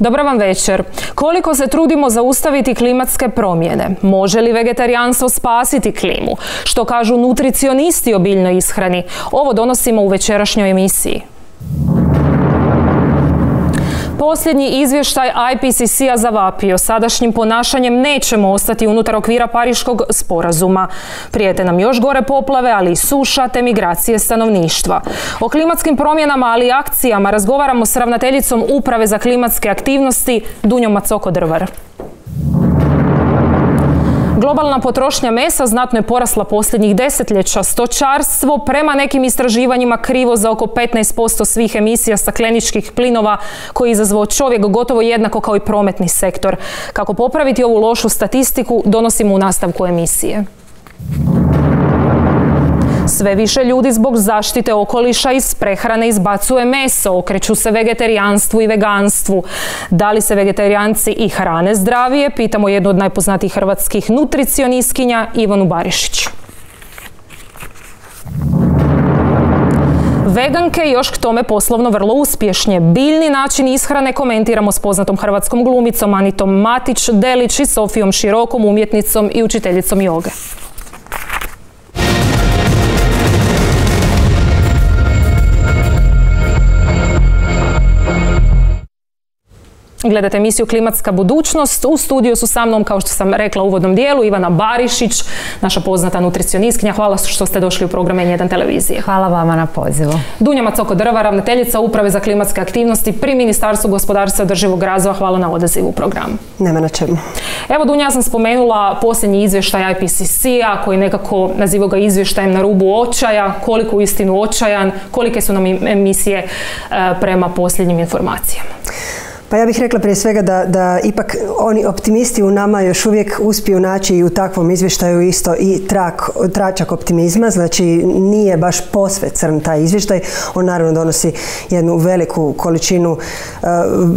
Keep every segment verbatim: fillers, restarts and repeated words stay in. Dobar vam večer. Koliko se trudimo zaustaviti klimatske promjene? Može li vegetarijanstvo spasiti klimu? Što kažu nutricionisti o biljnoj ishrani? Ovo donosimo u večerašnjoj emisiji. Posljednji izvještaj I P C C-a zavapio. Sadašnjim ponašanjem nećemo ostati unutar okvira Pariškog sporazuma. Prijete nam još gore poplave, ali i suša te migracije stanovništva. O klimatskim promjenama, ali i akcijama razgovaramo s ravnateljicom Uprave za klimatske aktivnosti Dunjom Mazalin Drvar. Globalna potrošnja mesa znatno je porasla posljednjih desetljeća. Stočarstvo prema nekim istraživanjima krivo za oko petnaest posto svih emisija stakleničkih plinova koji je izazvao čovjek, gotovo jednako kao i prometni sektor. Kako popraviti ovu lošu statistiku donosimo u nastavku emisije. Sve više ljudi zbog zaštite okoliša iz prehrane izbacuje meso, okreću se vegetarijanstvu i veganstvu. Da li se vegetarijanci i hrane zdravije, pitamo jednu od najpoznatijih hrvatskih nutricionistkinja Ivanu Barišić. Veganke još k tome poslovno vrlo uspješnje. Biljni način ishrane komentiramo s poznatom hrvatskom glumicom Anitom Matić Dellić i Sofijom Širokom, umjetnicom i učiteljicom joge. Gledate emisiju Klimatska budućnost. U studiju su sa mnom, kao što sam rekla u uvodnom dijelu, Ivana Barišić, naša poznata nutricionistkinja. Hvala što ste došli u program N jedan Televizije. Hvala vama na pozivu. Dunja Mazalin Drvar, ravnateljica Uprave za klimatske aktivnosti pri Ministarstvu gospodarstva i održivog razvoja. Hvala na odazivu u programu. Nema na čemu. Evo, Dunja, ja sam spomenula posljednji izvještaj I P C C-a, koji nekako nazivao ga izvještajem na rubu očaja. Koliko u istinu očajan, kolike su nam emisije prema posljednjim informacijama? Pa ja bih rekla prije svega da, da ipak oni optimisti u nama još uvijek uspiju naći i u takvom izvještaju isto i trak, tračak optimizma, znači nije baš posve crn taj izvještaj, on naravno donosi jednu veliku količinu uh,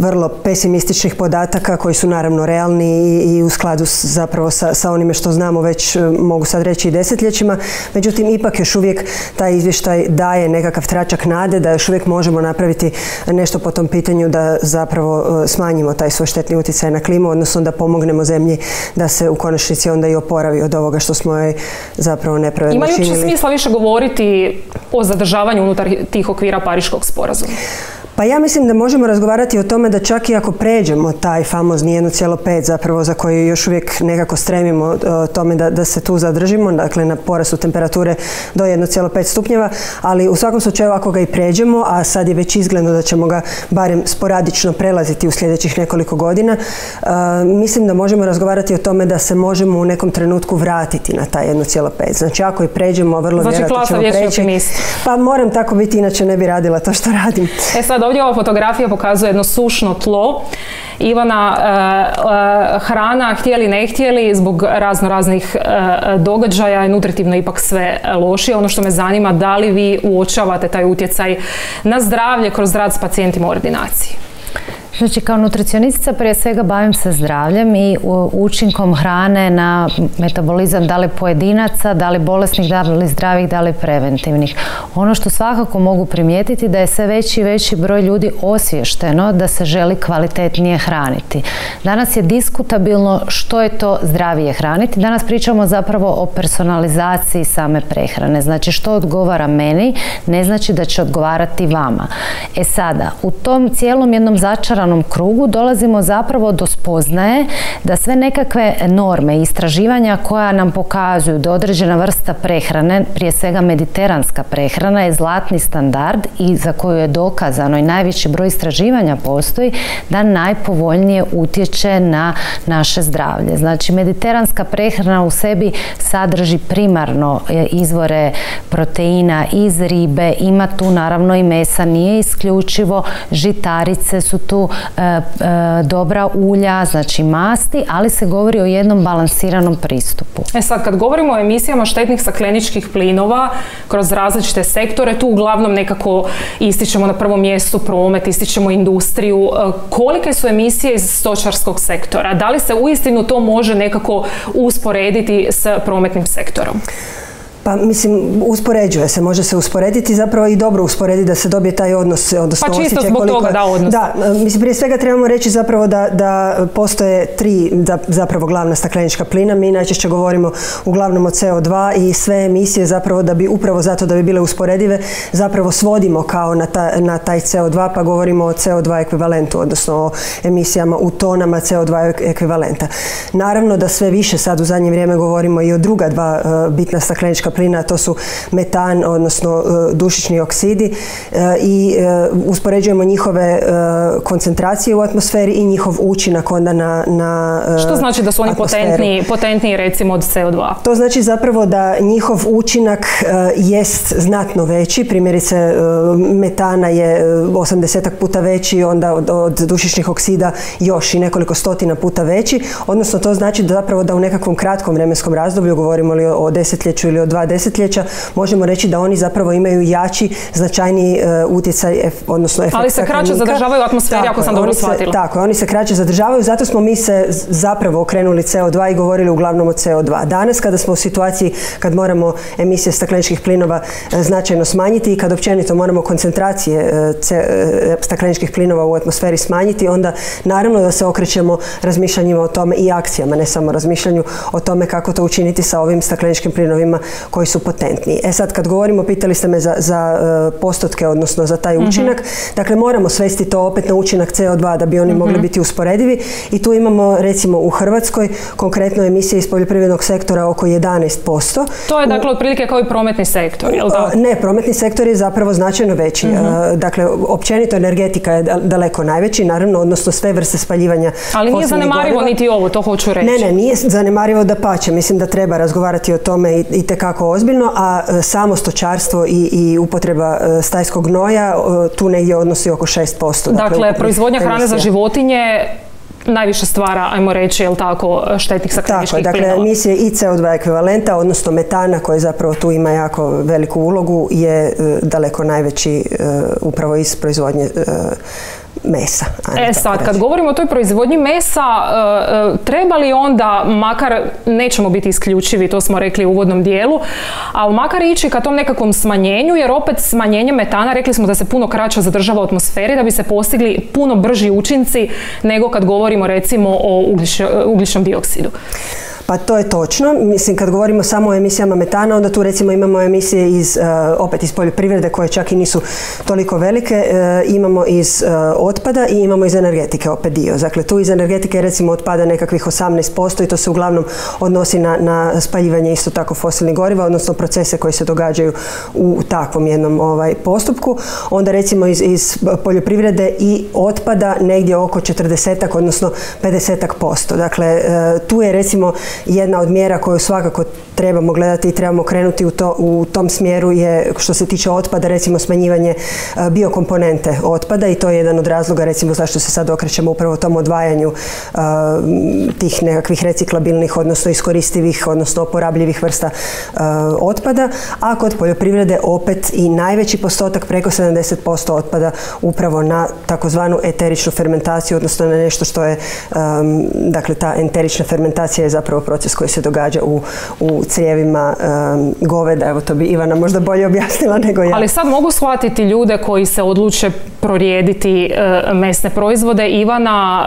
vrlo pesimističnih podataka koji su naravno realni i, i u skladu s, zapravo sa, sa onime što znamo već uh, mogu sad reći i desetljećima, međutim ipak još uvijek taj izvještaj daje nekakav tračak nade da još uvijek možemo napraviti nešto po tom pitanju da zapravo smanjimo taj svoj štetni utjecaj na klimu, odnosno da pomognemo zemlji da se u konačnici onda i oporavi od ovoga što smo joj zapravo nepravedno činili. Ima li smisla više govoriti o zadržavanju unutar tih okvira Pariškog sporazuma? Pa ja mislim da možemo razgovarati o tome da čak i ako pređemo taj famozni jedan zarez pet zapravo za koji još uvijek nekako stremimo tome da, da se tu zadržimo, dakle na porastu temperature do jedan zarez pet stupnjeva, ali u svakom slučaju ako ga i pređemo, a sad je već izgledno da ćemo ga barem sporadično prelaziti u sljedećih nekoliko godina, a, mislim da možemo razgovarati o tome da se možemo u nekom trenutku vratiti na taj jedan zarez pet. Znači ako i pređemo, vrlo znači, vjerojatno ćemo preći. Pa moram tako biti, inače ne bi radila to što radim. E sad, ovdje ova fotografija pokazuje jedno sušno tlo. Ivana, hrana, htjeli ne htjeli, zbog razno raznih događaja je nutritivno ipak sve lošije. Ono što me zanima, da li vi uočavate taj utjecaj na zdravlje kroz rad s pacijentima u ordinaciji? Znači, kao nutricionistica prije svega bavim se zdravljem i učinkom hrane na metabolizam, da li pojedinaca, da li bolesnih, da li zdravih, da li preventivnih. Ono što svakako mogu primijetiti da je sve veći i veći broj ljudi osviješteno da se želi kvalitetnije hraniti. Danas je diskutabilno što je to zdravije hraniti. Danas pričamo zapravo o personalizaciji same prehrane. Znači, što odgovara meni ne znači da će odgovarati vama. E sada, u tom cijelom jednom začaranju krugu dolazimo zapravo do spoznaje da sve nekakve norme i istraživanja koja nam pokazuju da određena vrsta prehrane, prije svega mediteranska prehrana, je zlatni standard i za koju je dokazano i najveći broj istraživanja postoji da najpovoljnije utječe na naše zdravlje. Znači, mediteranska prehrana u sebi sadrži primarno izvore proteina iz ribe, ima tu naravno i mesa, nije isključivo, žitarice su tu, dobra ulja, znači masti, ali se govori o jednom balansiranom pristupu. E sad, kad govorimo o emisijama štetnih stakleničkih plinova kroz različite sektore, tu uglavnom nekako ističemo na prvom mjestu promet, ističemo industriju. Kolike su emisije iz stočarskog sektora? Da li se uistinu to može nekako usporediti s prometnim sektorom? Pa mislim, uspoređuje se, može se usporediti, zapravo i dobro usporediti da se dobije taj odnos, odnosno osjećaj koliko... Pa čisto zbog toga, da, odnos. Da, mislim, prije svega trebamo reći zapravo da, da postoje tri zapravo glavna staklenička plina. Mi najčešće govorimo uglavnom o C O dva i sve emisije zapravo da bi, upravo zato da bi bile usporedive, zapravo svodimo kao na, ta, na taj C O dva, pa govorimo o C O dva ekvivalentu, odnosno o emisijama u tonama C O dva ekvivalenta. Naravno da sve više sad u zadnje vrijeme govorimo i o druga dva bitna staklenička plina, to su metan, odnosno dušični oksidi, i uspoređujemo njihove koncentracije u atmosferi i njihov učinak onda na, na atmosferu. Što znači da su oni potentniji, potentniji recimo od C O dva? To znači zapravo da njihov učinak jest znatno veći, primjerice metana je osamdesetak puta veći, onda od, od dušičnih oksida još i nekoliko stotina puta veći, odnosno to znači da zapravo da u nekakvom kratkom vremenskom razdoblju, govorimo li o desetljeću ili o dva desetljeća, možemo reći da oni zapravo imaju jači, značajniji uh, utjecaj, ef, odnosno efekt. Ali se kraće zadržavaju u atmosferi, ako sam dobro shvatila. Tako, oni se kraće zadržavaju, zato smo mi se zapravo okrenuli C O dva i govorili uglavnom o C O dva. Danas kada smo u situaciji kad moramo emisije stakleničkih plinova e, značajno smanjiti i kad općenito moramo koncentracije e, ce, e, stakleničkih plinova u atmosferi smanjiti, onda naravno da se okrećemo razmišljanjima o tome i akcijama, ne samo razmišljanju o tome kako to učiniti sa ovim stakleničkim plinovima koji su potentniji. E sad kad govorimo, pitali ste me za, za uh, postotke, odnosno za taj učinak, mm-hmm. dakle moramo svesti to opet na učinak C O dva da bi oni mm-hmm. mogli biti usporedivi, i tu imamo recimo u Hrvatskoj konkretno emisije iz poljoprivrednog sektora oko jedanaest posto. To je dakle otprilike kao i prometni sektor, jel da? Ne, prometni sektor je zapravo značajno veći. Mm-hmm. Dakle, općenito energetika je daleko najveći, naravno, odnosno sve vrste spaljivanja. Ali nije zanemarivo goriva. Niti ovo, to hoću reći. Ne, ne, nije zanemarivo, da pače, mislim da treba razgovarati o tome i, i tekako ozbiljno, a samo stočarstvo i, i upotreba stajskog gnoja tu negdje odnosi oko šest posto. Dakle, dakle proizvodnja emisija. Hrane za životinje najviše stvara, ajmo reći, jel tako, štetnih stakleničkih plinova. Tako, dakle, plinova. Emisije i C O dva ekvivalenta, odnosno metana, koji zapravo tu ima jako veliku ulogu, je daleko najveći uh, upravo iz proizvodnje uh, mesa. E sad, kad govorimo o toj proizvodnji mesa, treba li onda, makar nećemo biti isključivi, to smo rekli u uvodnom dijelu, ali makar ići ka tom nekakvom smanjenju, jer opet smanjenje metana, rekli smo da se puno kraće zadržava u atmosferi, da bi se postigli puno brži učinci nego kad govorimo recimo o ugljičnom dioksidu. Pa to je točno. Mislim, kad govorimo samo o emisijama metana, onda tu recimo imamo emisije iz, opet iz poljoprivrede, koje čak i nisu toliko velike, imamo iz otpada i imamo iz energetike, opet dio. Dakle, tu iz energetike recimo otpada nekakvih osamnaest posto i to se uglavnom odnosi na, na spaljivanje isto tako fosilnih goriva, odnosno procese koji se događaju u takvom jednom ovaj, postupku. Onda recimo iz, iz poljoprivrede i otpada negdje oko četrdesetak, odnosno pedesetak posto. Dakle, tu je recimo jedna od mjera koju svakako trebamo gledati i trebamo krenuti u, to, u tom smjeru je, što se tiče otpada, recimo smanjivanje biokomponente otpada, i to je jedan od razloga recimo zašto se sad okrećemo upravo tom odvajanju a, tih nekakvih reciklabilnih, odnosno iskoristivih, odnosno oporabljivih vrsta a, otpada, a kod poljoprivrede opet i najveći postotak, preko sedamdeset posto otpada upravo na takozvanu eteričnu fermentaciju, odnosno na nešto što je, a, dakle ta enterična fermentacija je zapravo proces koji se događa u, u crijevima um, goveda. Evo, to bi Ivana možda bolje objasnila nego ja. Ali sad mogu shvatiti ljude koji se odluče prorijediti uh, mesne proizvode. Ivana,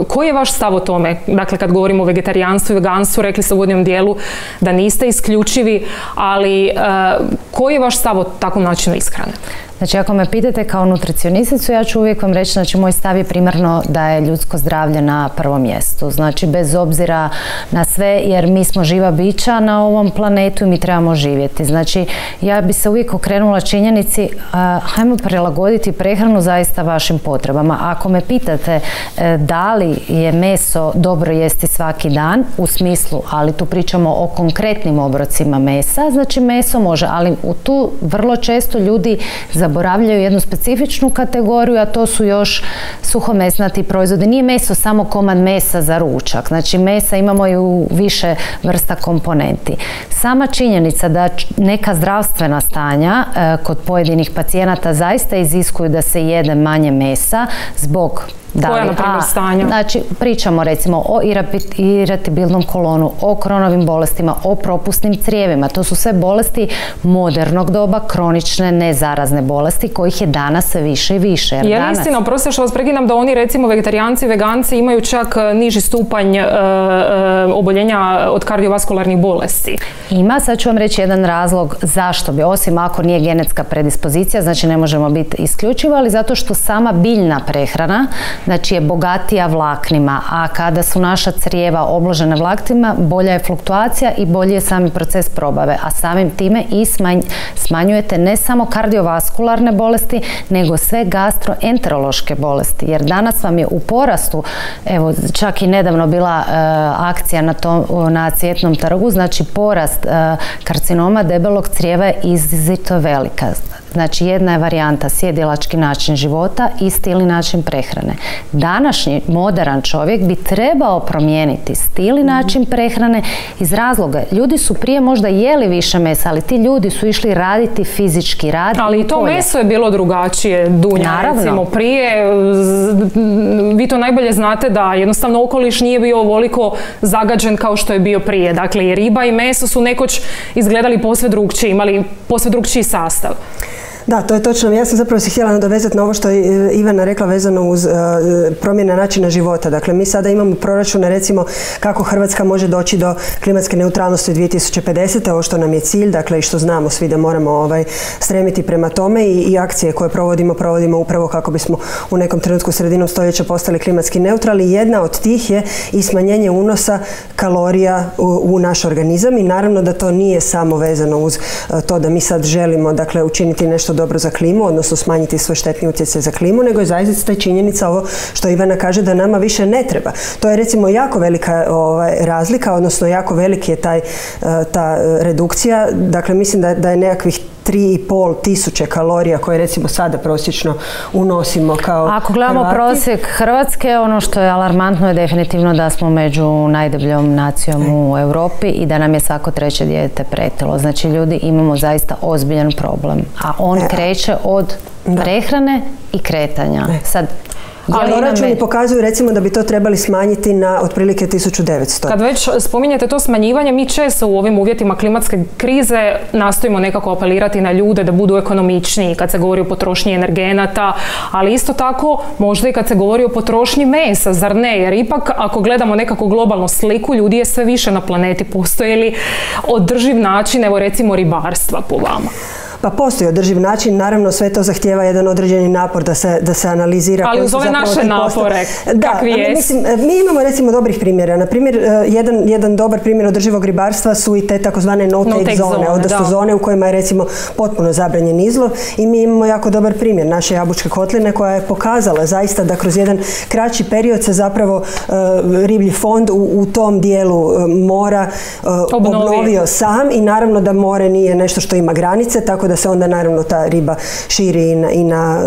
uh, koji je vaš stav o tome? Dakle, kad govorimo o vegetarijanstvu i veganstvu, rekli ste u uvodnom dijelu da niste isključivi, ali uh, koji je vaš stav o takvom načinu ishrane? Znači, ako me pitate kao nutricionisticu, ja ću uvijek vam reći, znači, moj stav je primarno da je ljudsko zdravlje na prvom mjestu. Znači, bez obzira na sve, jer mi smo živa bića na ovom planetu i mi trebamo živjeti. Znači, ja bi se uvijek okrenula činjenici, uh, hajmo prilagoditi prehranu zaista vašim potrebama. Ako me pitate uh, da li je meso dobro jesti svaki dan, u smislu, ali tu pričamo o konkretnim obrocima mesa, znači meso može, ali u tu vrlo često ljudi zaboravljaju jednu specifičnu kategoriju, a to su još suhomesnati proizvodi. Nije meso samo komad mesa za ručak, znači mesa imamo i u više vrsta komponenti. Sama činjenica da neka zdravstvena stanja e, kod pojedinih pacijenata zaista iziskuju da se jede manje mesa zbog koja na primjer stanja? Znači, pričamo recimo o iratibilnom kolonu, o kronovim bolestima, o propusnim crijevima. To su sve bolesti modernog doba, kronične, nezarazne bolesti kojih je danas više i više. Je li istina, oprostite što vas prekinam, da oni recimo vegetarijanci, veganci imaju čak niži stupanj oboljenja od kardiovaskularnih bolesti? Ima, sad ću vam reći jedan razlog zašto bi, osim ako nije genetska predispozicija, znači ne možemo biti isključivali, zato što sama biljna prehrana, znači je bogatija vlaknima, a kada su naša crijeva obložena vlaknima, bolja je fluktuacija i bolji je sami proces probave, a samim time i smanjujete ne samo kardiovaskularne bolesti, nego sve gastroenterološke bolesti, jer danas vam je u porastu, evo čak i nedavno bila e, akcija na, tom, na Cvjetnom trgu, znači porast e, karcinoma debelog crijeva je izrazito velika. Znači jedna je varijanta sjedilački način života i stil i način prehrane. Današnji modern čovjek bi trebao promijeniti stil i način prehrane iz razloga. Ljudi su prije možda jeli više mesa, ali ti ljudi su išli raditi fizički rad. Ali i to meso je bilo drugačije, Dunja. Naravno. Prije, vi to najbolje znate da jednostavno okoliš nije bio ovoliko zagađen kao što je bio prije. Dakle, riba i meso su nekoć izgledali posve drukčiji, imali posve drukčiji sastav. Da, to je točno. Ja sam zapravo se htjela nadovezati na ovo što je Ivana rekla vezano uz promjena načina života. Dakle, mi sada imamo proračune recimo kako Hrvatska može doći do klimatske neutralnosti dvije tisuće pedesete. Ovo što nam je cilj, dakle i što znamo svi da moramo stremiti prema tome i akcije koje provodimo, provodimo upravo kako bismo u nekom trenutku sredinom stoljeća postali klimatski neutrali. Jedna od tih je i smanjenje unosa kalorija u naš organizam i naravno da to nije samo vezano uz to da mi sad želimo učiniti nešto dobro za klimu, odnosno smanjiti svoj štetni utjecaj za klimu, nego je zaista činjenica ovo što Ivana kaže da nama više ne treba. To je recimo jako velika razlika, odnosno jako veliki je ta redukcija. Dakle, mislim da je nekakvih tri i pol tisuće kalorija koje recimo sada prosječno unosimo kao Hrvati. Ako gledamo prosjek Hrvatske, ono što je alarmantno je definitivno da smo među najdebljom nacijom u Europi i da nam je svako treće dijete pretilo. Znači ljudi, imamo zaista ozbiljan problem, a on kreće od prehrane i kretanja. Sad, ali proračuni pokazuju recimo da bi to trebali smanjiti na otprilike tisuću devetsto. Kad već spominjete to smanjivanje, mi često u ovim uvjetima klimatske krize nastojimo nekako apelirati na ljude da budu ekonomičniji kad se govori o potrošnji energenata, ali isto tako možda i kad se govori o potrošnji mesa, zar ne? Jer ipak ako gledamo nekako globalnu sliku, ljudi je sve više na planeti. Postoji li održiv način, evo recimo ribarstva po vama? Pa postoji održiv način, naravno sve to zahtijeva jedan određeni napor da se analizira. Ali uz ove naše napore, kakvi jesu? Mi imamo recimo dobrih primjera. Na primjer, jedan dobar primjer održivog ribarstva su i te takozvane no-take zone, odnosno zone u kojima je recimo potpuno zabranjen izlov i mi imamo jako dobar primjer naše Jabučke kotline koja je pokazala zaista da kroz jedan kraći period se zapravo riblji fond u tom dijelu mora obnovio sam i naravno da more nije nešto što ima granice, tako da se onda naravno ta riba širi i na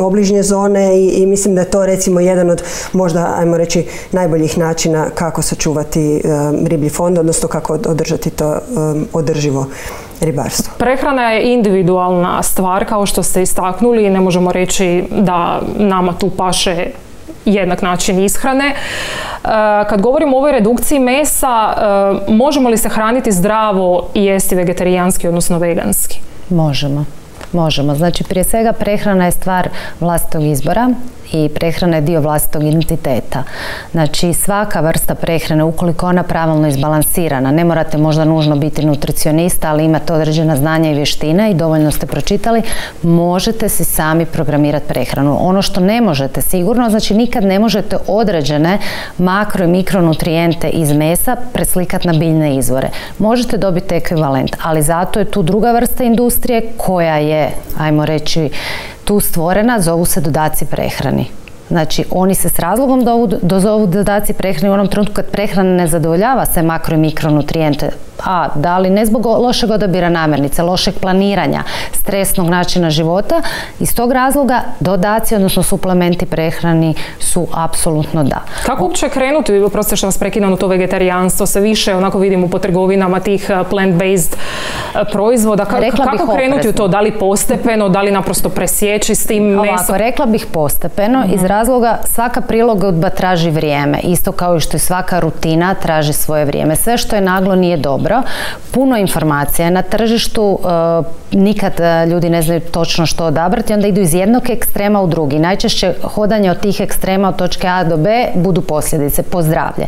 obližnje zone i mislim da je to recimo jedan od možda, ajmo reći, najboljih načina kako sačuvati riblji fond, odnosno kako održati to održivo ribarstvo. Prehrana je individualna stvar, kao što ste istaknuli, i ne možemo reći da nama tu paše jednak način ishrane. Kad govorimo o ovoj redukciji mesa, možemo li se hraniti zdravo i jesti vegetarijanski, odnosno veganski? Možemo. Možemo. Znači, prije svega prehrana je stvar vlastitog izbora i prehrana je dio vlastitog identiteta. Znači, svaka vrsta prehrane, ukoliko ona pravilno izbalansirana, ne morate možda nužno biti nutricionista, ali imate određena znanja i vještine i dovoljno ste pročitali, možete si sami programirati prehranu. Ono što ne možete sigurno, znači nikad ne možete određene makro i mikronutrijente iz mesa preslikati na biljne izvore. Možete dobiti ekvivalent, ali zato je tu druga vrsta industrije koja je, ajmo reći, tu stvorena, zovu se dodaci prehrani. Znači, oni se s razlogom dozovu dodaci prehrani u onom trenutku kad prehrana ne zadovoljava sve makro i mikronutrijente a da li ne zbog lošeg odabira namirnica, lošeg planiranja, stresnog načina života, iz tog razloga dodaci, odnosno suplementi prehrani su apsolutno da. Kako uopće krenuti, prosto što vas prekidam, u to vegetarijanstvo, sve više onako vidimo po trgovinama tih plant-based proizvoda, kako krenuti u to, da li postepeno, da li naprosto presjeći s tim mesom? Ovako, rekla bih postepeno, iz razloga svaka prilagodba traži vrijeme, isto kao i što je svaka rutina traži svoje vrijeme. Sve što je naglo nije dobro, puno informacija je na tržištu, nikad ljudi ne znaju točno što odabrati, onda idu iz jednog ekstrema u drugi. Najčešće hodanje od tih ekstrema od točke A do B budu posljedice po zdravlje.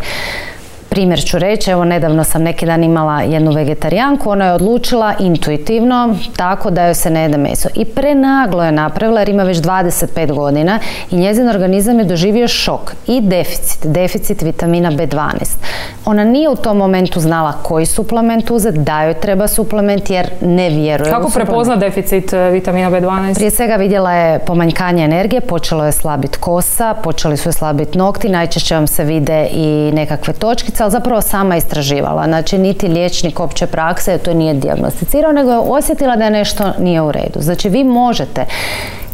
Primjer ću reći, evo nedavno sam neki dan imala jednu vegetarijanku, ona je odlučila intuitivno tako da joj se ne jede meso. I prenaglo je napravila jer ima već dvadeset pet godina i njezin organizam je doživio šok i deficit, deficit vitamina B dvanaest. Ona nije u tom momentu znala koji suplement uzeti, da joj treba suplement jer ne vjeruje. Kako prepozna deficit vitamina B dvanaest? Prije svega vidjela je pomanjkanje energije, počelo je slabiti kosa, počeli su je slabiti nokti, najčešće vam se vide i nekakve točkice, ali zapravo sama istraživala. Znači, niti liječnik opće prakse to nije dijagnosticirao, nego je osjetila da je nešto nije u redu. Znači, vi možete...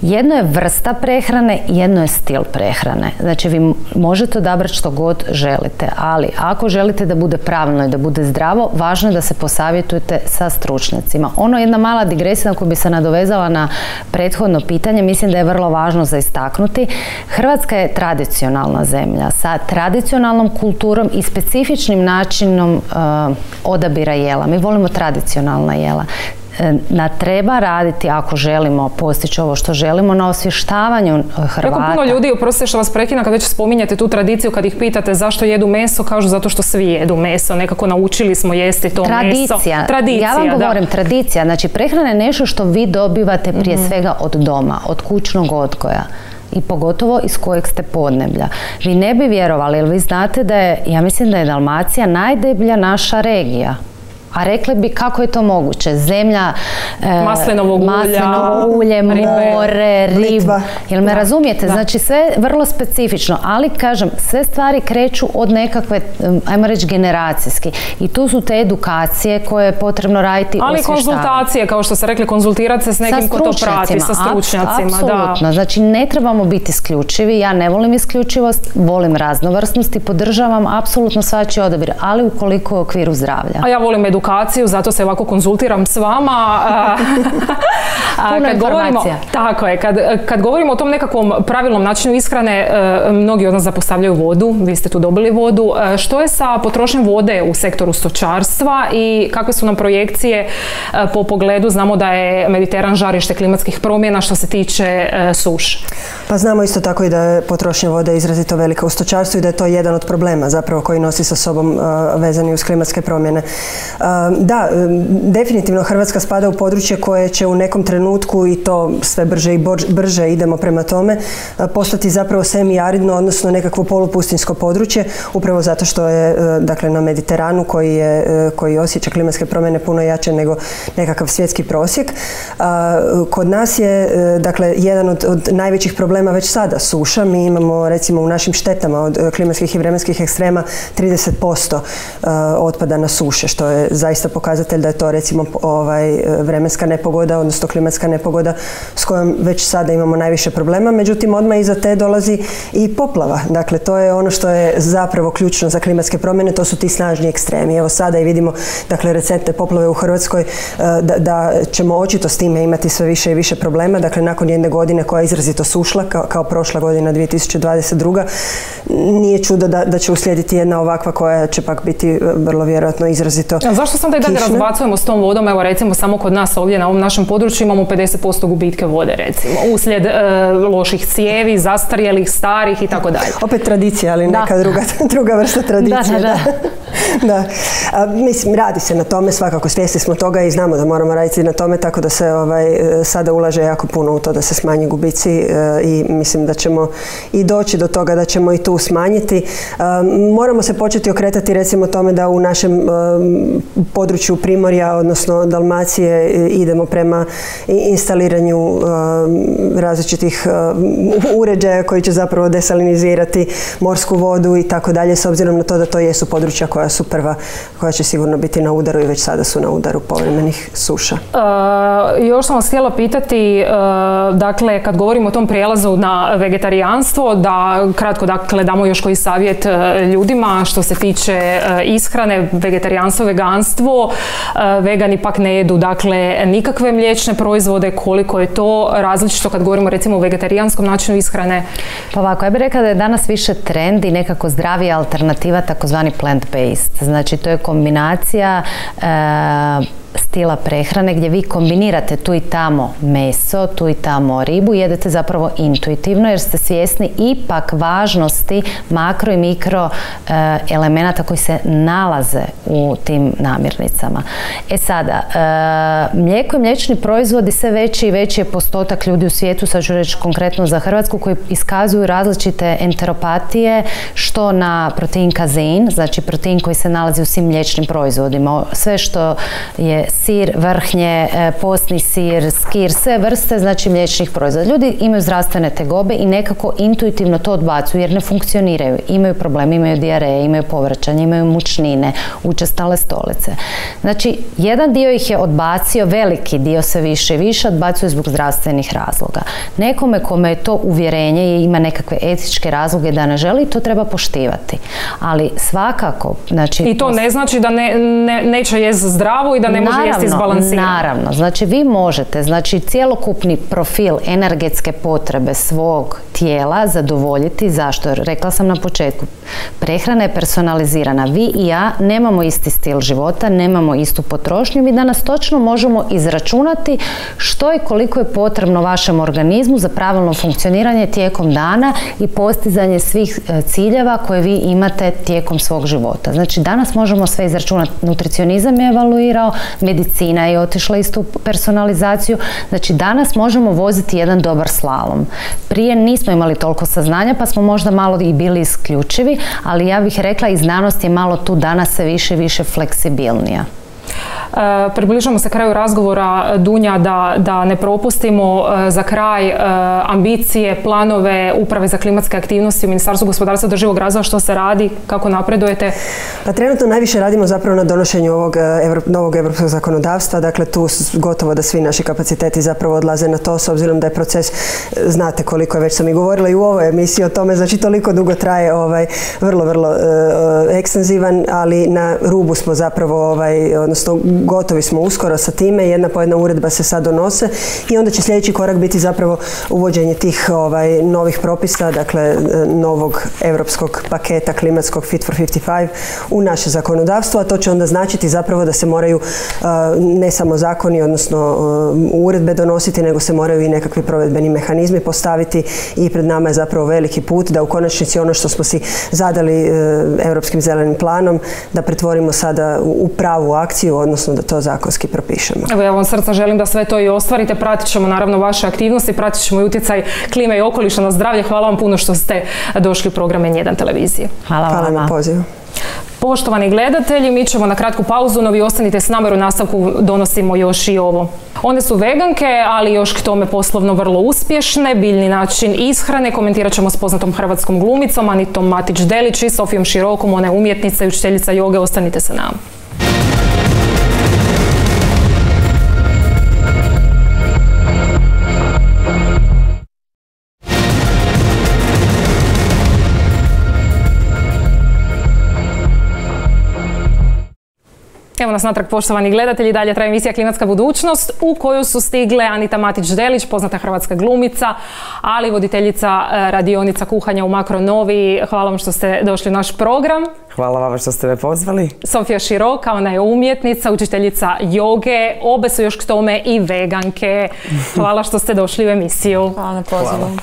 Jedno je vrsta prehrane, jedno je stil prehrane. Znači, vi možete odabrati što god želite, ali ako želite da bude pravilno i da bude zdravo, važno je da se posavjetujete sa stručnjacima. Ono, jedna mala digresija koju bi se nadovezala na prethodno pitanje, mislim da je vrlo važno za istaknuti. Hrvatska je tradicionalna zemlja sa tradicionalnom kulturom i specifičnim načinom uh, odabira jela. Mi volimo tradicionalna jela. Na treba raditi ako želimo postići ovo što želimo na osvještavanju Hrvata. Preko puno ljudi, oprostite što vas prekidam, kad već spominjate tu tradiciju, kad ih pitate zašto jedu meso, kažu zato što svi jedu meso, nekako naučili smo jesti to meso. Tradicija, ja vam govorim tradicija, znači prehrana je nešto što vi dobivate prije svega od doma, od kućnog odgoja. I pogotovo iz kojeg ste podneblja. Vi ne bi vjerovali, jer vi znate da je, ja mislim da je Dalmacija najdeblja naša regija. A rekli bi kako je to moguće, zemlja, maslinovog ulje, more, riba, jel me razumijete, znači sve vrlo specifično, ali kažem, sve stvari kreću od nekakve, ajmo reći, generacijski i tu su te edukacije koje je potrebno raditi osvještavanje. Ali konzultacije, kao što ste rekli, konzultirati se s nekim ko to prati, sa stručnjacima. Apsolutno, znači ne trebamo biti isključivi, ja ne volim isključivost, volim raznovrsnost i podržavam apsolutno svačiji odabir, ali ukoliko je u okviru zdravlja. A ja volim edukaciju. edukaciju, zato se ovako konzultiram s vama. Puno informacija. Tako je, kad govorimo o tom nekakvom pravilnom načinu ishrane, mnogi od nas zapostavljaju vodu, vi ste tu dobili vodu. Što je sa potrošnjom vode u sektoru stočarstva i kakve su nam projekcije po pogledu, znamo da je Mediteran žarište klimatskih promjena što se tiče suše? Pa znamo isto tako i da je potrošnja vode izrazito velika u stočarstvu i da je to jedan od problema zapravo koji nosi sa sobom vezani uz klimatske promjene. Da, definitivno Hrvatska spada u područje koje će u nekom trenutku, i to sve brže i brže idemo prema tome, postati zapravo semiaridno, odnosno nekakvo polupustinsko područje, upravo zato što je, dakle, na Mediteranu koji je, koji osjeća klimatske promjene puno jače nego nekakav svjetski prosjek. Kod nas je, dakle, jedan od, od najvećih problema već sada suša. Mi imamo, recimo, u našim štetama od klimatskih i vremenskih ekstrema trideset posto otpada na suše, što je zaista pokazatelj da je to, recimo, ovaj, vremenska nepogoda, odnosno klimatska nepogoda s kojom već sada imamo najviše problema. Međutim, odmah iza te dolazi i poplava. Dakle, to je ono što je zapravo ključno za klimatske promjene, to su ti snažni ekstremi. Evo sada i vidimo, dakle, recentne poplave u Hrvatskoj, da, da ćemo očito s time imati sve više i više problema. Dakle, nakon jedne godine koja je izrazito sušla, kao, kao prošla godina dvije tisuće dvadeset druga, nije čudo da, da će uslijediti jedna ovakva koja će pak biti vrlo vjerojatno izrazito. Zašto sam da i dalje razbacujemo s tom vodom? Evo, recimo, samo kod nas ovdje na ovom našem području imamo pedeset posto gubitke vode, recimo, uslijed loših cijevi, zastarjelih, starih i tako dalje. Opet tradicija, ali neka druga vrsta tradicije. Da, da. Mislim, radi se na tome, svakako svjesni smo toga i znamo da moramo raditi na tome, tako da se sada ulaže jako puno u to da se smanje gubici i mislim da ćemo i doći do toga da ćemo i tu smanjiti. Moramo se početi okretati, recimo, tome da u našem području Primorja, odnosno Dalmacije, idemo prema instaliranju različitih uređaja koji će zapravo desalinizirati morsku vodu i tako dalje, s obzirom na to da to jesu područja koja su prva, koja će sigurno biti na udaru i već sada su na udaru povremenih suša. E, još sam vas htjela pitati, e, dakle, kad govorimo o tom prijelazu na vegetarijanstvo, da kratko dakle, damo još koji savjet ljudima što se tiče ishrane, vegetarijanstvo, veganstvo. E, vegani pak ne jedu, dakle, nikakve mliječne proizvode, koliko je to različito kad govorimo recimo o vegetarijanskom načinu ishrane? Pa ovako, ja bih rekla da je danas više trend i nekako zdravija alternativa takozvani plant-based. Znači to je kombinacija e, stila prehrane gdje vi kombinirate tu i tamo meso, tu i tamo ribu, jedete zapravo intuitivno jer ste svjesni ipak važnosti makro i mikro e, elemenata koji se nalaze u tim namirnicama. E sada, e, mlijeko i mliječni proizvodi, sve veći i veći je postotak ljudi u svijetu, sad ću reći konkretno za Hrvatsku, koji iskazuju različite enteropatije, što na protein kazein, znači protein koji se nalazi u svim mliječnim proizvodima, sve što je sir, vrhnje, postni sir, skir, sve vrste znači mliječnih proizvoda. Ljudi imaju zdravstvene tegobe i nekako intuitivno to odbacuju jer ne funkcioniraju. Imaju probleme, imaju dijareje, imaju povraćanje, imaju mučnine, učestale stolice. Znači, jedan dio ih je odbacio, veliki dio se više i više odbacuju zbog zdravstvenih razloga. Nekome kome je to uvjerenje i ima nekakve etičke razloge da ne želi, to treba poštivati. Ali svakako... Znači, I to post... ne znači da ne, ne, neće jest zdravo i da ne naravno, može jesti izbalansirano. Naravno, znači vi možete, znači cjelokupni profil energetske potrebe svog tijela zadovoljiti. Zašto? Rekla sam na početku, prehrana je personalizirana. Vi i ja nemamo isti stil života, nemamo istu potrošnju. Mi danas točno možemo izračunati što i koliko je potrebno vašem organizmu za pravilno funkcioniranje tijekom dana i postizanje svih ciljeva koje vi imate tijekom svog života. Znači danas možemo sve izračunati. Nutricionizam je evaluirao, medicina je otišla istu personalizaciju. Znači danas možemo voziti jedan dobar slalom. Prije nismo imali toliko saznanja pa smo možda malo i bili isključivi, ali ja bih rekla i znanost je malo tu danas sve više i više fleksibilnija. E, približamo se kraju razgovora, Dunja, da, da ne propustimo e, za kraj e, ambicije, planove Uprave za klimatske aktivnosti u Ministarstvu gospodarstva i održivog razvoja, što se radi, kako napredujete? Pa trenutno najviše radimo zapravo na donošenju ovog evrop, novog europskog zakonodavstva, dakle tu gotovo da svi naši kapaciteti zapravo odlaze na to, s obzirom da je proces, znate koliko je, već sam i govorila i u ovoj emisiji o tome, znači toliko dugo traje, ovaj, vrlo, vrlo e, ekstenzivan, ali na rubu smo zapravo, ovaj, odnosno gotovi smo uskoro sa time, jedna po jedna uredba se sad donose i onda će sljedeći korak biti zapravo uvođenje tih ovaj, novih propisa, dakle novog europskog paketa klimatskog Fit for fifty five u naše zakonodavstvo, a to će onda značiti zapravo da se moraju ne samo zakoni, odnosno uredbe donositi, nego se moraju i nekakvi provedbeni mehanizmi postaviti i pred nama je zapravo veliki put da u konačnici ono što smo si zadali europskim zelenim planom da pretvorimo sada u pravu akciju, odnosno da to zakonski propišemo. Evo, ja vam srca želim da sve to i ostvarite. Pratit ćemo naravno vaše aktivnosti, pratit ćemo i utjecaj klime i okoliša na zdravlje. Hvala vam puno što ste došli u program N jedan Televizije. Hvala, Hvala vam na pozivu. Poštovani gledatelji, mi ćemo na kratku pauzu, no vi ostanite s nama jer u nastavku donosimo još i ovo. One su veganke, ali još k tome poslovno vrlo uspješne, biljni način ishrane, komentirat ćemo s poznatom hrvatskom glumicom Anitom Matić Dellić i Sofijom Širokom, ona je umjetnica i učiteljica joge. Ostanite sa nama. Evo nas natrag, poštovani gledatelji, dalje traje emisija Klimatska budućnost u koju su stigle Anita Matić Dellić, poznata hrvatska glumica, ali voditeljica radionica kuhanja u Makro Novi. Hvala vam što ste došli u naš program. Hvala vam što ste me pozvali. Sofija Široka, ona je umjetnica, učiteljica joge, obe su još k tome i veganke. Hvala što ste došli u emisiju. Hvala na pozivu.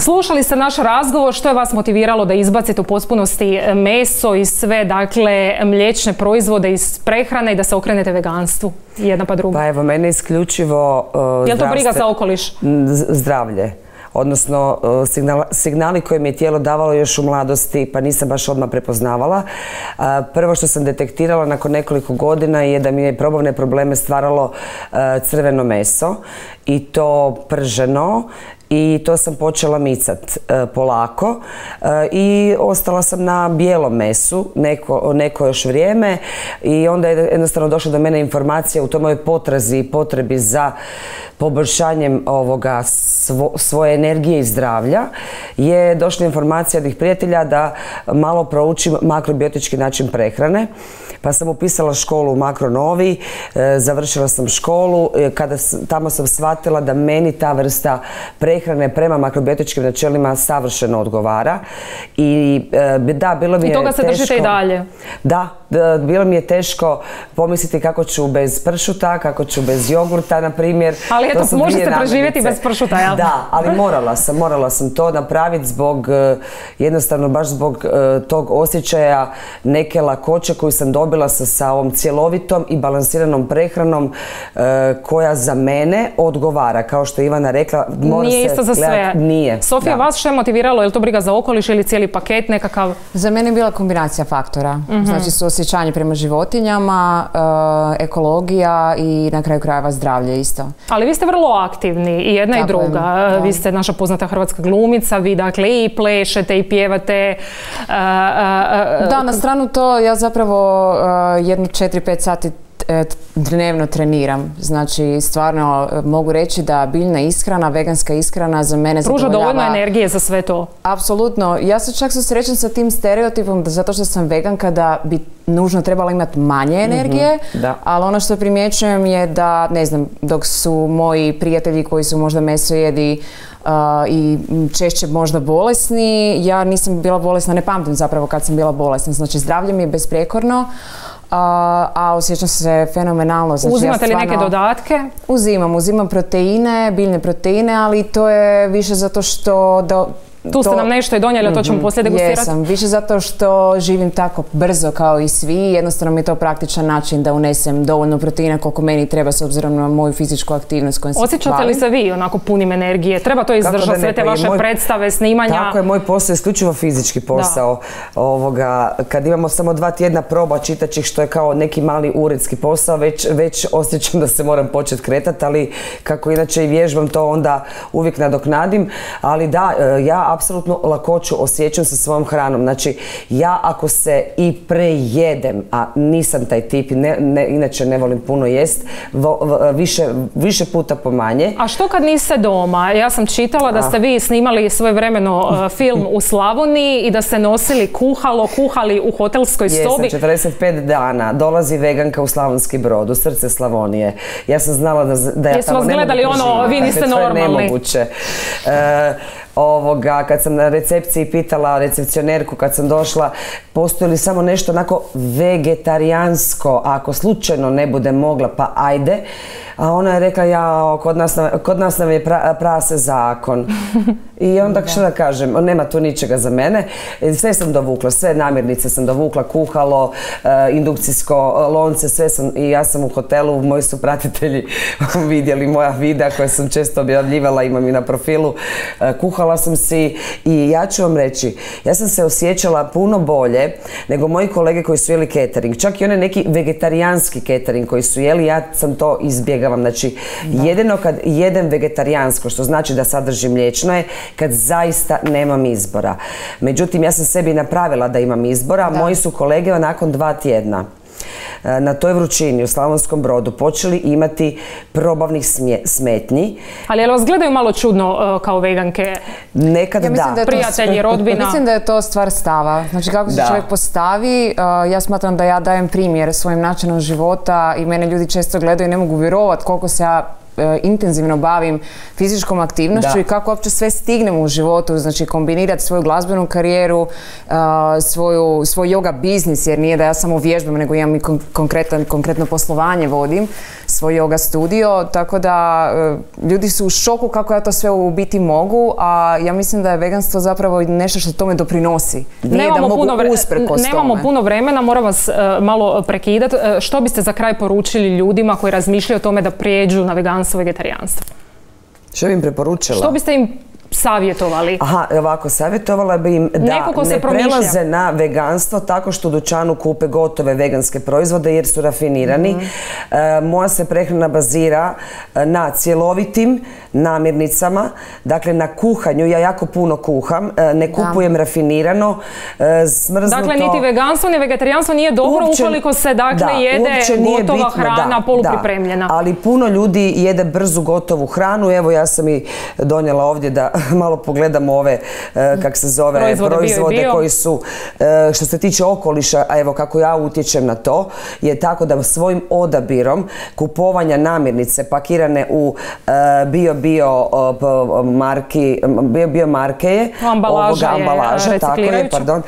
Slušali ste naš razgovor, što je vas motiviralo da izbacite u potpunosti meso i sve, dakle, mliječne proizvode iz prehrane i da se okrenete veganstvu, jedna pa druga? Pa evo, mene isključivo... Uh, je li to briga za okoliš? Zdravlje. Odnosno signal, signali koje mi je tijelo davalo još u mladosti, pa nisam baš odmah prepoznavala. Prvo što sam detektirala nakon nekoliko godina je da mi je probavne probleme stvaralo crveno meso i to prženo I to sam počela micat polako i ostala sam na bijelom mesu neko, neko još vrijeme i onda je jednostavno došla do mene informacija u toj mojoj potrazi i potrebi za poboljšanjem ovoga svo, svoje energije i zdravlja je došla informacija od ih prijatelja da malo proučim makrobiotički način prehrane. Pa sam upisala školu u Makro Novi, završila sam školu, kada tamo sam shvatila da meni ta vrsta prehrane prema makrobiotičkim načelima savršeno odgovara. I da, bilo mi je teško... I toga se držite i dalje? Da, bilo mi je teško pomisliti kako ću bez pršuta, kako ću bez jogurta, na primjer. Ali eto, možete preživjeti bez pršuta, jel? Da, ali morala sam, morala sam to napraviti zbog, jednostavno baš zbog tog osjećaja neke lakoće koju sam dobila sam sa ovom cjelovitom i balansiranom prehranom e, koja za mene odgovara. Kao što je Ivana rekla, mora nije se isto za gledat, sve. Nije. Sofija, da. Vas što je motiviralo? Je li to briga za okoliš ili cijeli paket nekakav? Za mene je bila kombinacija faktora. Mm-hmm. Znači su osjećanje prema životinjama, e, ekologija i na kraju krajeva zdravlje isto. Ali vi ste vrlo aktivni i jedna tako i druga. Je, vi ste naša poznata hrvatska glumica, vi dakle i plešete i pjevate. A, a, a, da, na stranu to ja zapravo jedno četiri do pet sati dnevno treniram. Znači, stvarno mogu reći da biljna ishrana, veganska ishrana za mene zadovoljava... Pruža dovoljno energije za sve to. Apsolutno. Ja se čak susrećem sa tim stereotipom da zato što sam veganka da bi nužno trebala imati manje energije, mm-hmm, da. Ali ono što primjećujem je da, ne znam, dok su moji prijatelji koji su možda mesojedi uh, i češće možda bolesni, ja nisam bila bolesna, ne pamtim zapravo kad sam bila bolesna. Znači, zdravlje mi je besprijekorno. A, a osjećam se fenomenalno. Znači, uzimate li ja stvarno neke dodatke? Uzimam, uzimam proteine, biljne proteine, ali to je više zato što... Do, tu ste to, nam nešto i donijeli, mm, to ćemo poslije degustirati. Jesam, više zato što živim tako brzo kao i svi. Jednostavno mi je to praktičan način da unesem dovoljno proteina koliko meni treba s obzirom na moju fizičku aktivnost kojom se hvalim. Osjećate li se vi onako punim energije? Treba to izdržati, sve te vaše moj, predstave, snimanja? Tako je, moj posao je isključivo fizički posao. Ovoga, kad imamo samo dva tjedna proba čitaćih što je kao neki mali uredski posao, već, već osjećam da se moram početi kretati, ali kako inače i vježbam to onda uvijek nadoknadim. Ali da, ja apsolutno lakoću osjećam sa svojom hranom. Znači, ja ako se i prejedem, a nisam taj tip, ne, ne, inače ne volim puno jest, vo, v, više, više puta pomanje. A što kad niste doma? Ja sam čitala da ste vi snimali svojevremeno uh, film u Slavoniji i da ste nosili kuhalo, kuhali u hotelskoj sobi. Jesam, četrdeset pet dana. Dolazi veganka u Slavonski Brod, u srce Slavonije. Ja sam znala da, da ja tamo ne mogu preživjeti. Jesu vas gledali ono, vi niste normalni. Dakle, to je nemoguće. Uh, Ovoga, kad sam na recepciji pitala recepcionerku kad sam došla, postoji li samo nešto onako vegetarijansko, ako slučajno ne bude mogla, pa ajde. A ona je rekla, ja, kod nas, kod nas nam je pra, prase zakon. I onda što da kažem, nema tu ničega za mene. Sve sam dovukla, sve namirnice sam dovukla, kuhalo, indukcijsko lonce, sve sam, i ja sam u hotelu, moji su pratitelji vidjeli moja videa koja sam često objavljivala, imam i na profilu, kuhala sam si i ja ću vam reći, ja sam se osjećala puno bolje nego moji kolege koji su jeli catering. Čak i onaj neki vegetarijanski catering koji su jeli, ja sam to izbjegavam. Znači, da. Jedino kad jedem vegetarijansko, što znači da sadrži mliječno je, kad zaista nemam izbora. Međutim, ja sam sebi napravila da imam izbora, da. Moji su kolege nakon dva tjedna na toj vrućini u Slavonskom Brodu počeli imati probavnih smetnji. Ali jel vas gledaju malo čudno kao veganke? Nekad ja da. da prijatelji, rodbina. Mislim da je to stvar stava. Znači kako se da. čovjek postavi, ja smatram da ja dajem primjer svojim načinom života i mene ljudi često gledaju i ne mogu vjerovati koliko se ja intenzivno bavim fizičkom aktivnošću da. i kako uopće sve stignemo u životu, znači kombinirati svoju glazbenu karijeru, svoju, svoj yoga biznis, jer nije da ja samo vježbam, nego imam i konkretan, konkretno poslovanje vodim, svoj yoga studio, tako da ljudi su u šoku kako ja to sve u biti mogu, a ja mislim da je veganstvo zapravo nešto što tome doprinosi. Nije nemamo da mogu puno usprkos tome. Nemamo puno vremena, moram vas uh, malo prekidati. Uh, što biste za kraj poručili ljudima koji razmišljaju o tome da prijeđu na veganstvo, vegetarijanstvo? Što bi im preporučila? Što biste im savjetovali? Aha, ovako, savjetovala bi im da ne prelaze na veganstvo tako što u dućanu kupe gotove veganske proizvode jer su rafinirani. Moja se prehrana bazira na cjelovitim namirnicama, dakle na kuhanju, ja jako puno kuham, ne kupujem rafinirano, smrznuto. Dakle, niti veganstvo, ni vegetarijanstvo nije dobro ukoliko se jede gotova hrana, polupripremljena. Ali puno ljudi jede brzu gotovu hranu, evo ja sam i donijela ovdje da malo pogledamo ove, kak se zove, proizvode koji su, što se tiče okoliša, a evo kako ja utječem na to, je tako da svojim odabirom kupovanja namirnice pakirane u bio-bio marke, bio-bio marke je, ovoga ambalaža, tako je, pardon,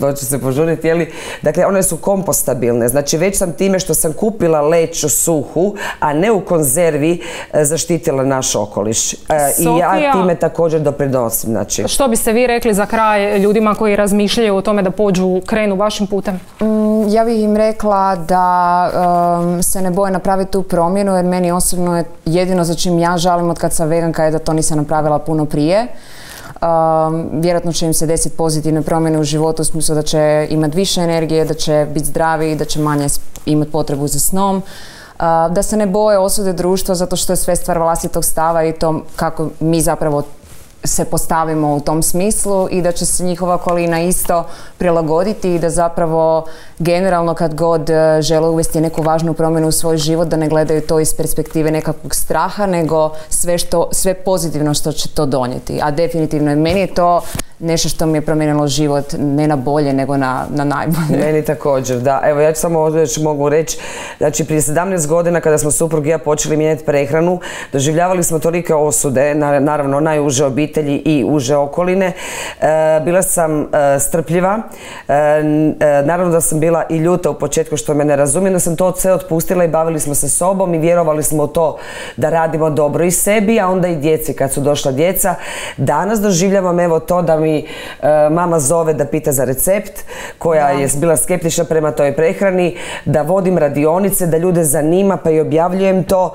to ću se požuriti, jeli, dakle one su kompostabilne, znači već sam time što sam kupila leću suhu, a ne u konzervi, zaštitila naš okoliš. I ja time također doprinosim, znači. Što biste vi rekli za kraj ljudima koji razmišljaju o tome da pođu, krenu vašim putem? Ja bih im rekla da se ne boje napraviti tu promjenu, jer meni osobno je jedino za čim ja žalim od kad sam veganka je da to nisam napravila puno prije. Vjerojatno će im se desiti pozitivne promjene u životu, u smislu da će imati više energije, da će biti zdraviji, da će manje imati potrebu za snom. Da se ne boje osude društva zato što je sve stvar vlastitog stava i to kako mi zapravo se postavimo u tom smislu i da će se njihova okolina isto prilagoditi i da zapravo generalno kad god žele uvesti neku važnu promjenu u svoj život da ne gledaju to iz perspektive nekakvog straha nego sve, što, sve pozitivno što će to donijeti. A definitivno meni je to nešto što mi je promijenilo život, ne na bolje, nego na, na najbolje. Meni također, da. Evo, ja ću samo ovdje mogu reći, znači prije sedamnaest godina kada smo suprug i ja počeli mijenjati prehranu, doživljavali smo tolike osude, naravno najuže obitelji i uže okoline. E, bila sam e, strpljiva, e, naravno da sam bila i ljuta u početku što me ne razumije, da sam to sve otpustila i bavili smo se sobom i vjerovali smo u to da radimo dobro i sebi, a onda i djeci kad su došla djeca. Danas doživljavam evo to da mi mama zove da pita za recept, koja je bila skeptična prema toj prehrani, da vodim radionice, da ljude zanima pa i objavljujem to.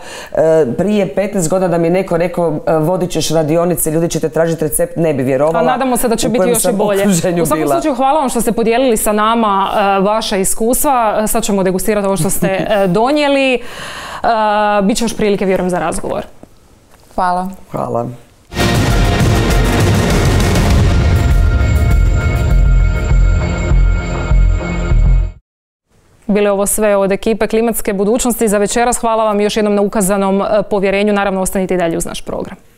Prije petnaest godina da mi je neko rekao vodit ćeš radionice, ljudi ćete tražiti recept, ne bi vjerovala. Nadamo se da će biti još i bolje. U svakom slučaju hvala vam što ste podijelili sa nama vaša iskustva. Sad ćemo degustirati ovo što ste donijeli. Biće još prilike, vjerujem, za razgovor. Hvala. Hvala. Bile ovo sve od ekipe Klimatske budućnosti za večeras. Hvala vam još jednom na ukazanom povjerenju. Naravno, ostanite i dalje uz naš program.